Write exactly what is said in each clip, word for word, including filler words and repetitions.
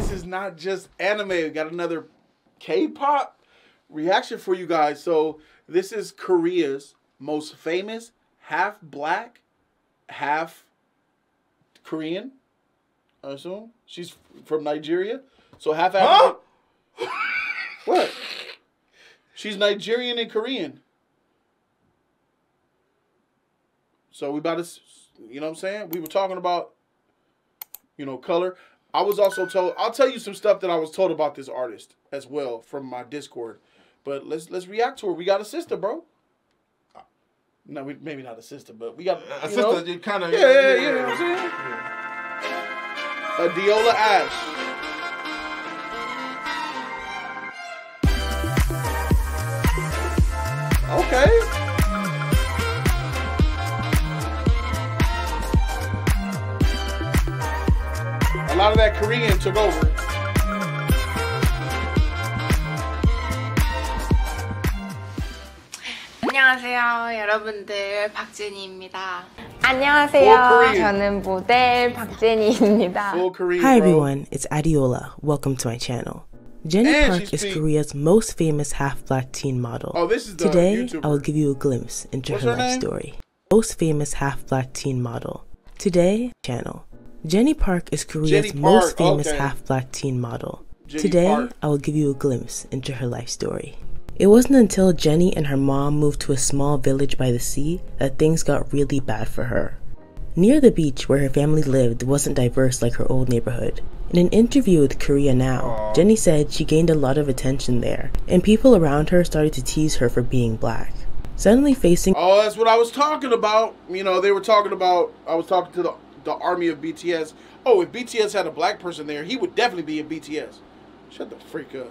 this is not just anime. We got another K-pop reaction for you guys. So this is Korea's most famous half black, half Korean, I assume. She's from Nigeria. So half African. Huh? What? She's Nigerian and Korean. So we about to, you know what I'm saying? We were talking about, you know, color. I was also told, I'll tell you some stuff that I was told about this artist as well from my Discord. But let's let's react to her. We got a sister, bro. No, we, maybe not a sister, but we got a you know, sister. Kind of, yeah, yeah, yeah, yeah. You know what I'm saying? Yeah. Adeola Ash. Okay. A lot of that Korean took over. 안녕하세요, 여러분들. 박제니입니다. 안녕하세요. 저는 모델 박제니입니다. Hi everyone, it's Adeola. Welcome to my channel. Jenny and Park is pink. Korea's most famous half-black teen model. Oh, this is Today, YouTuber. I will give you a glimpse into What's her, her life story. Most famous half-black teen model. Today, channel. Jenny Park is Korea's Park. most famous okay. half-black teen model. Jenny Today, Park. I will give you a glimpse into her life story. It wasn't until Jenny and her mom moved to a small village by the sea that things got really bad for her. Near the beach where her family lived wasn't diverse like her old neighborhood. In an interview with Korea Now, Jenny said she gained a lot of attention there, and people around her started to tease her for being black. Suddenly facing- Oh, that's what I was talking about. You know, they were talking about, I was talking to the, the army of B T S. Oh, if B T S had a black person there, he would definitely be in B T S. Shut the freak up.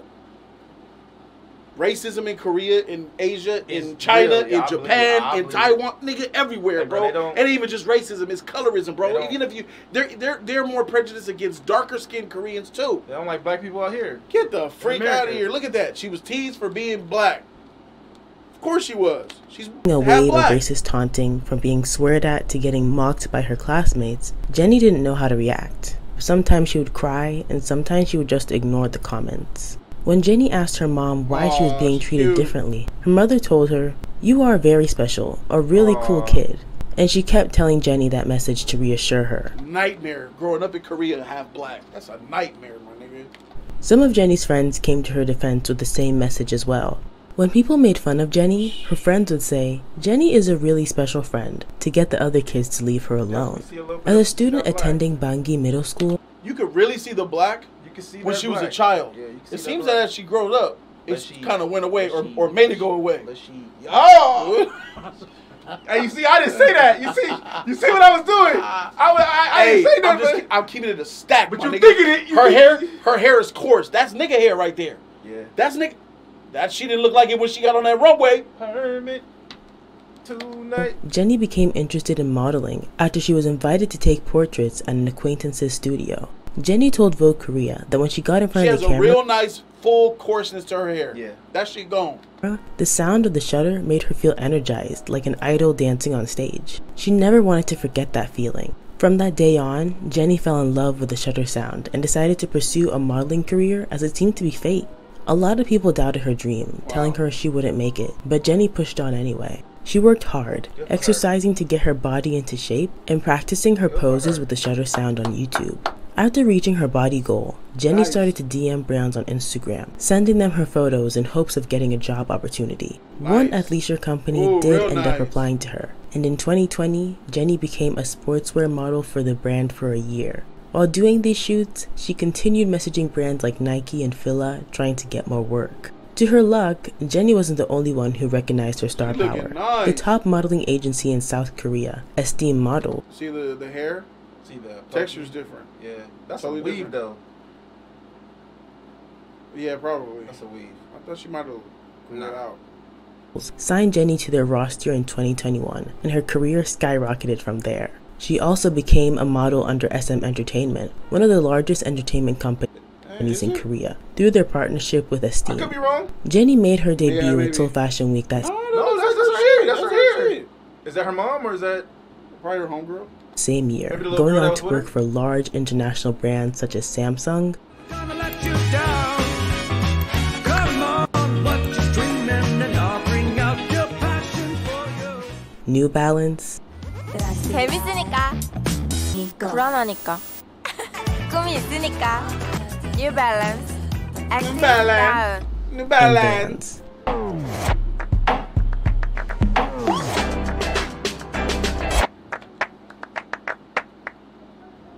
Racism in Korea, in Asia, it's in China, real, yeah, in I Japan, believe, in Taiwan, nigga, everywhere, hey, bro. bro. It ain't even just racism; it's colorism, bro. Even if you, they're they're they're more prejudiced against darker skinned Koreans too. They don't like black people out here. Get the freak out of here! Look at that. She was teased for being black. Of course she was. She's a wave of racist taunting, from being sweared at to getting mocked by her classmates. Jenny didn't know how to react. Sometimes she would cry, and sometimes she would just ignore the comments. When Jenny asked her mom why Aww, she was being treated cute. differently, her mother told her, "You are very special, a really Aww. cool kid." And she kept telling Jenny that message to reassure her. Nightmare, growing up in Korea half black. That's a nightmare, my nigga. Some of Jenny's friends came to her defense with the same message as well. When people made fun of Jenny, her friends would say, "Jenny is a really special friend," to get the other kids to leave her alone. As a student attending Bangi Middle School, you could really see the black when she black. was a child. Yeah, it seems black. that as she grows up, it kind of went away, or, she, or made it go away. She, oh! Hey, you see, I didn't say that. You see, you see what I was doing. I, I, I hey, didn't say nothing. I'm, just, I'm keeping it a stack. But you thinking it? You her hair, her hair is coarse. That's nigga hair right there. Yeah. That's nigga. That she didn't look like it when she got on that runway. Hermit. Tonight. Jenny became interested in modeling after she was invited to take portraits at an acquaintance's studio. Jenny told Vogue Korea that when she got in front she of the camera, she has a real nice full coarseness to her hair. Yeah, that shit gone. The sound of the shutter made her feel energized, like an idol dancing on stage. She never wanted to forget that feeling. From that day on, Jenny fell in love with the shutter sound and decided to pursue a modeling career, as it seemed to be fate. A lot of people doubted her dream, wow. telling her she wouldn't make it, but Jenny pushed on anyway. She worked hard, exercising to get her body into shape and practicing her poses with the shutter sound on YouTube. After reaching her body goal, Jenny nice. started to D M brands on Instagram, sending them her photos in hopes of getting a job opportunity. Nice. One athleisure company Ooh, did end nice. up replying to her, and in twenty twenty, Jenny became a sportswear model for the brand for a year. While doing these shoots, she continued messaging brands like Nike and Fila, trying to get more work. To her luck, Jenny wasn't the only one who recognized her star power. Nice. The top modeling agency in South Korea, Esteem Model. See the, the hair? See the texture's different. Yeah, that's totally a weave different. though. Yeah, probably. That's a weave. I thought she might have pulled it out. Signed Jenny to their roster in twenty twenty-one, and her career skyrocketed from there. She also became a model under S M Entertainment, one of the largest entertainment companies in it? Korea, through their partnership with Esteem. I could be wrong. Jenny made her debut yeah, at Seoul Fashion Week that. No, no, that's, that's, that's her hair. That's, that's her, her hair. hair. Is that her mom, or is that probably her homegirl? Same year, going on to work for large international brands such as Samsung, New Balance. 재밌으니까. 불안하니까. 꿈이 있으니까. New Balance. New Balance. New Balance.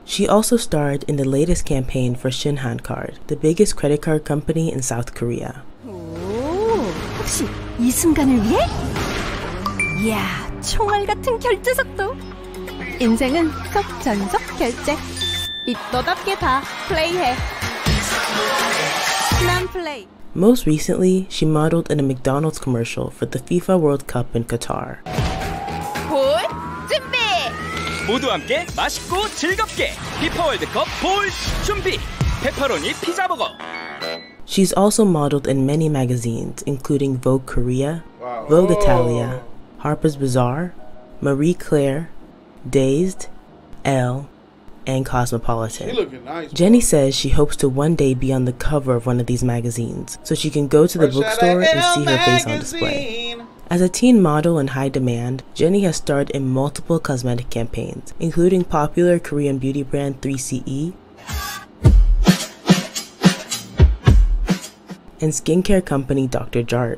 She also starred in the latest campaign for Shinhan Card, the biggest credit card company in South Korea. Oh, 혹시 이 순간을 위해? 이야, 총알 같은 결제속도. 인생은 속전속 결제. 이또답게 다 플레이해. 난 플레이. Most recently, she modeled in a McDonald's commercial for the FIFA World Cup in Qatar. 볼 준비. 모두 함께 맛있고 즐겁게 FIFA World Cup 볼 준비. 페퍼로니 피자 버거. She's also modeled in many magazines, including Vogue Korea, wow. Vogue Italia, Harper's Bazaar, Marie Claire, Dazed, Elle, and Cosmopolitan. Nice, Jenny says she hopes to one day be on the cover of one of these magazines so she can go to the bookstore and see her face on display. As a teen model in high demand, Jenny has starred in multiple cosmetic campaigns, including popular Korean beauty brand three C E and skincare company Doctor Jart.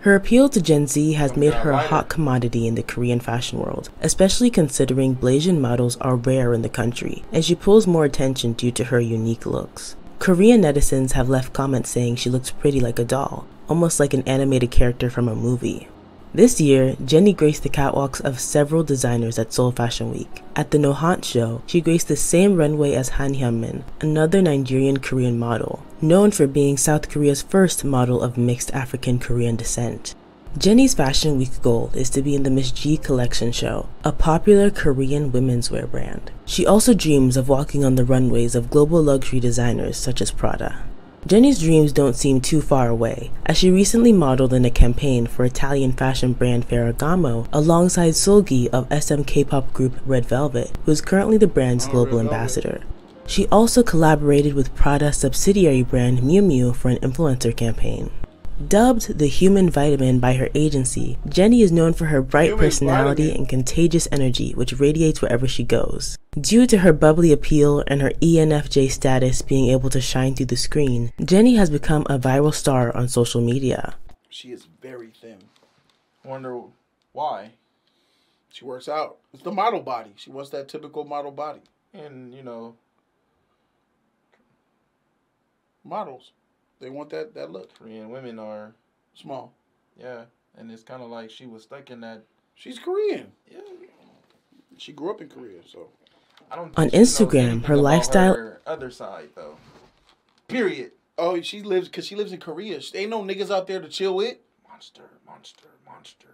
Her appeal to Gen Z has made her a hot commodity in the Korean fashion world, especially considering Blasian models are rare in the country, and she pulls more attention due to her unique looks. Korean netizens have left comments saying she looks pretty like a doll, almost like an animated character from a movie. This year, Jenny graced the catwalks of several designers at Seoul Fashion Week. At the Nohant show, she graced the same runway as Han Hyunmin, another Nigerian-Korean model, known for being South Korea's first model of mixed African-Korean descent. Jenny's Fashion Week goal is to be in the Miss G Collection show, a popular Korean women's wear brand. She also dreams of walking on the runways of global luxury designers such as Prada. Jenny's dreams don't seem too far away, as she recently modeled in a campaign for Italian fashion brand Ferragamo alongside Solgi of S M K-pop group Red Velvet, who is currently the brand's global ambassador. She also collaborated with Prada subsidiary brand Miu Miu for an influencer campaign. Dubbed the Human Vitamin by her agency, Jenny is known for her bright personality and contagious energy which radiates wherever she goes. Due to her bubbly appeal and her E N F J status being able to shine through the screen, Jenny has become a viral star on social media. She is very thin. I wonder why. She works out. It's the model body. She wants that typical model body. And, you know, models. They want that, that look. Korean women are small. Yeah. And it's kind of like she was stuck in that. She's Korean. Yeah. She grew up in Korea, so. I don't On Instagram, her lifestyle. Her other side, though. Period. Oh, she lives, because she lives in Korea. She, ain't no niggas out there to chill with. Monster, monster, monster.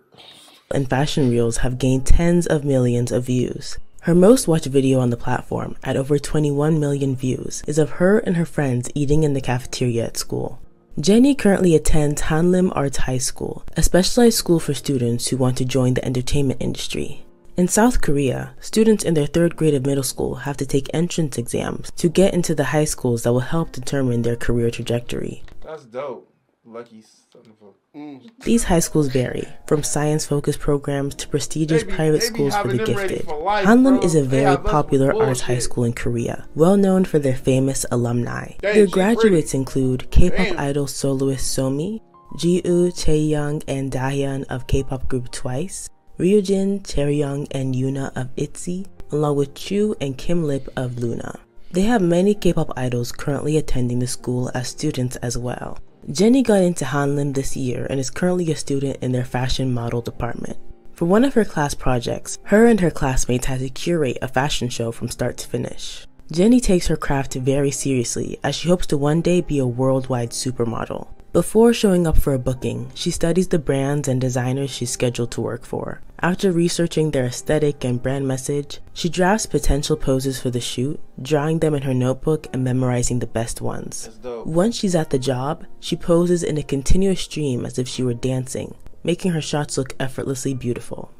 And fashion reels have gained tens of millions of views. Her most watched video on the platform, at over twenty-one million views, is of her and her friends eating in the cafeteria at school. Jenny currently attends Hanlim Arts High School, a specialized school for students who want to join the entertainment industry. In South Korea, students in their third grade of middle school have to take entrance exams to get into the high schools that will help determine their career trajectory. That's dope. Lucky son of a... Mm. These high schools vary, from science-focused programs to prestigious be, private schools for the gifted. For life, Hanlim bro. is a very popular arts high school in Korea, well known for their famous alumni. Dang, their graduates pretty. include K-pop idol soloist Somi, Ji-woo, Chaeyoung, and Dahyun of K-pop group Twice, Ryujin, Chaeyoung, and Yuna of ITZY, along with Chu and Kim Lip of Luna. They have many K-pop idols currently attending the school as students as well. Jenny got into Hanlim this year and is currently a student in their fashion model department. For one of her class projects, her and her classmates had to curate a fashion show from start to finish. Jenny takes her craft very seriously as she hopes to one day be a worldwide supermodel. Before showing up for a booking, she studies the brands and designers she's scheduled to work for. After researching their aesthetic and brand message, she drafts potential poses for the shoot, drawing them in her notebook and memorizing the best ones. Once she's at the job, she poses in a continuous stream as if she were dancing, making her shots look effortlessly beautiful.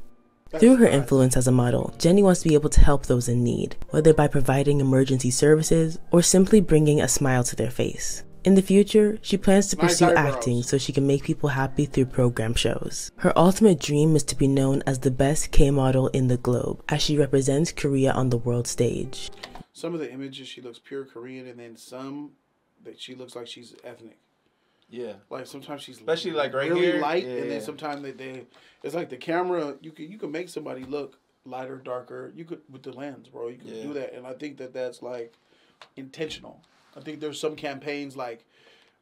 Through her influence as a model, Jenny wants to be able to help those in need, whether by providing emergency services or simply bringing a smile to their face. In the future, she plans to pursue acting so she can make people happy through program shows. Her ultimate dream is to be known as the best K model in the globe, as she represents Korea on the world stage. Some of the images, she looks pure Korean, and then some that she looks like she's ethnic. Yeah, like sometimes she's especially like right really here, light, yeah. And then sometimes they, they it's like the camera. You can you can make somebody look lighter, darker. You could with the lens, bro. You can yeah. do that, and I think that that's like intentional. I think there's some campaigns like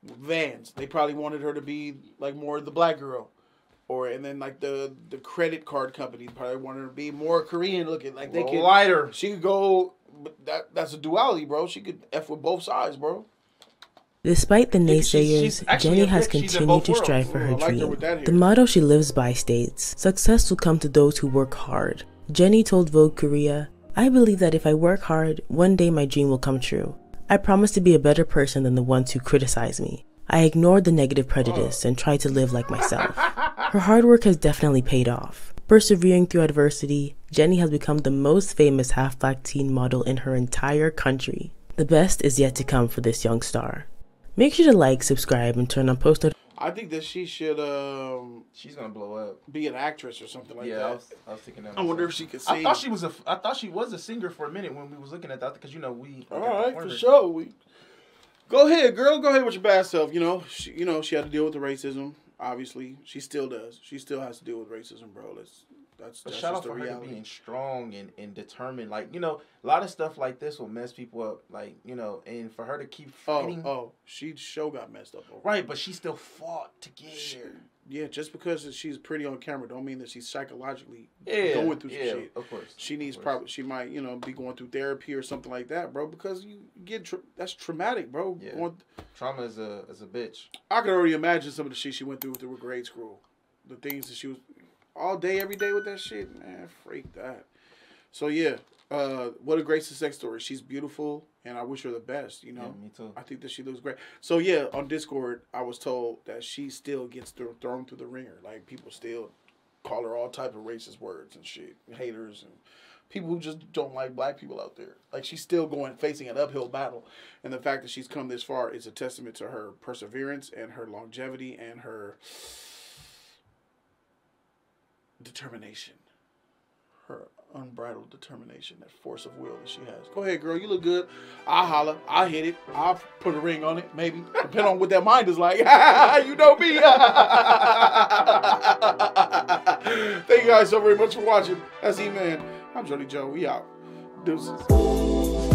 Vans. They probably wanted her to be like more the black girl, or and then like the the credit card company probably wanted her to be more Korean looking. Like they could lighter. She could go. But that that's a duality, bro. She could F with both sides, bro. Despite the naysayers, Jenny has continued to strive for her dream. The motto she lives by states, "Success will come to those who work hard." Jenny told Vogue Korea, "I believe that if I work hard, one day my dream will come true. I promise to be a better person than the ones who criticize me. I ignored the negative prejudice and tried to live like myself." Her hard work has definitely paid off. Persevering through adversity, Jenny has become the most famous half-black teen model in her entire country. The best is yet to come for this young star. Make sure to like, subscribe, and turn on post notifications. I think that she should. Um, She's gonna blow up. Be an actress or something like yeah, that. Yeah, I was, I was thinking that. I myself. Wonder if she could sing. I thought she was a. I thought she was a singer for a minute when we was looking at that because you know we. All right, for sure. We. Go ahead, girl. Go ahead with your bad self. You know, she, you know, she had to deal with the racism. Obviously, she still does. She still has to deal with racism, bro. That's that's. But that's shout out for her being strong and and determined. Like you know, a lot of stuff like this will mess people up. Like you know, and for her to keep fighting. Oh, oh she show got messed up. Over right, but she still fought to get she, here. Yeah, just because she's pretty on camera, don't mean that she's psychologically yeah, going through some yeah, shit. Of course, she needs probably she might you know be going through therapy or something like that, bro. Because you get tra that's traumatic, bro. Yeah. Going trauma is a is a bitch. I can already imagine some of the shit she went through with the grade school, the things that she was all day, every day with that shit, man. Freak that. So yeah, uh, what a great success story. She's beautiful, and I wish her the best. You know, yeah, me too. I think that she looks great. So yeah, on Discord, I was told that she still gets th thrown through the ringer. Like people still call her all type of racist words and shit, haters and people who just don't like black people out there. Like she's still going facing an uphill battle, and the fact that she's come this far is a testament to her perseverance and her longevity and her determination. Her unbridled determination, that force of will that she has. Go ahead, girl. You look good. I'll holler. I'll hit it. I'll put a ring on it, maybe. Depending on what that mind is like. You know me. Thank you guys so very much for watching. That's E-Man. I'm Jody Joe. We out. Deuces.